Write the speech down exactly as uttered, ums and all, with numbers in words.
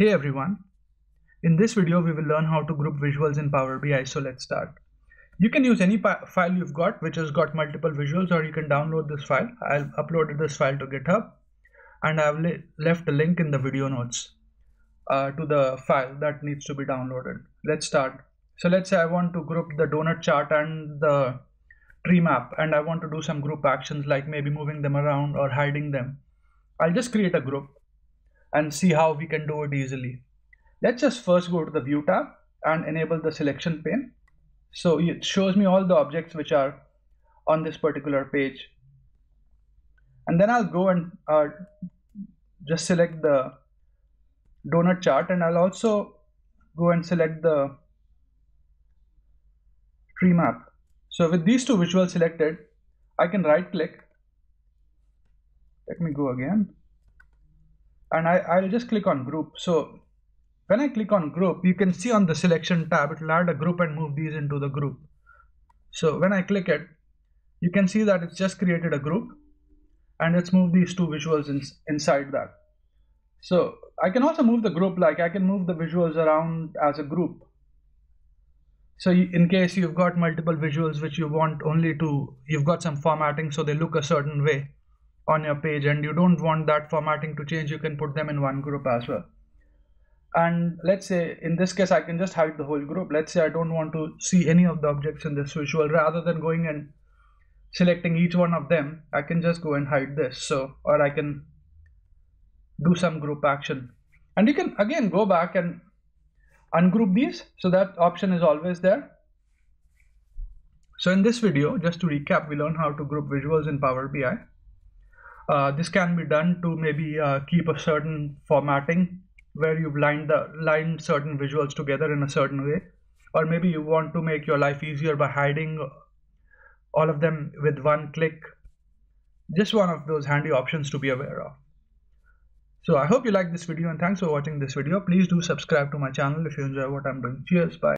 Hey everyone, in this video we will learn how to group visuals in Power B I, so let's start. You can use any file you've got which has got multiple visuals, or you can download this file. I've uploaded this file to GitHub and I've left a link in the video notes uh, to the file that needs to be downloaded. Let's start. So let's say I want to group the donut chart and the tree map, and I want to do some group actions like maybe moving them around or hiding them. I'll just create a group and see how we can do it easily. Let's just first go to the view tab and enable the selection pane. So it shows me all the objects which are on this particular page. And then I'll go and uh, just select the donut chart, and I'll also go and select the tree map. So with these two visuals selected, I can right click. Let me go again. And I, I'll just click on group. So when I click on group, you can see on the selection tab, it will add a group and move these into the group. So when I click it, you can see that it's just created a group and it's moved these two visuals in, inside that. So I can also move the group, like I can move the visuals around as a group. So you, in case you've got multiple visuals which you want only to, you've got some formatting so they look a certain way on your page and you don't want that formatting to change, you can put them in one group as well. And let's say in this case I can just hide the whole group. Let's say I don't want to see any of the objects in this visual. Rather than going and selecting each one of them, I can just go and hide this. So, or I can do some group action, and you can again go back and ungroup these, so that option is always there. So in this video, just to recap, we learned how to group visuals in Power B I. Uh, this can be done to maybe uh, keep a certain formatting where you've lined the lined certain visuals together in a certain way, or maybe you want to make your life easier by hiding all of them with one click. Just one of those handy options to be aware of. So I hope you liked this video, and thanks for watching this video. Please do subscribe to my channel if you enjoy what I'm doing. Cheers, bye.